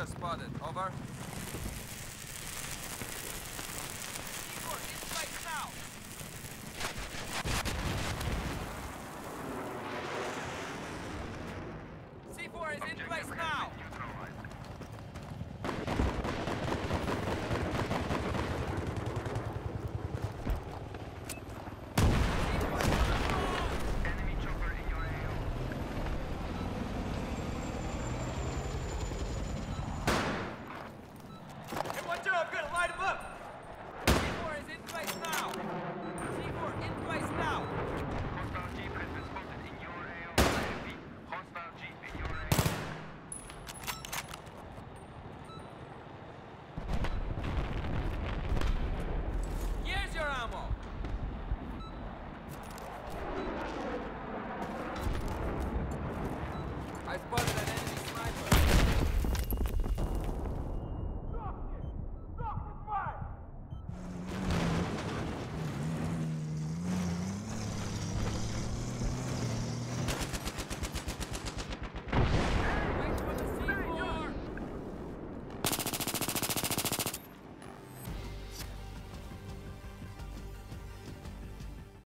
Just spotted. Over.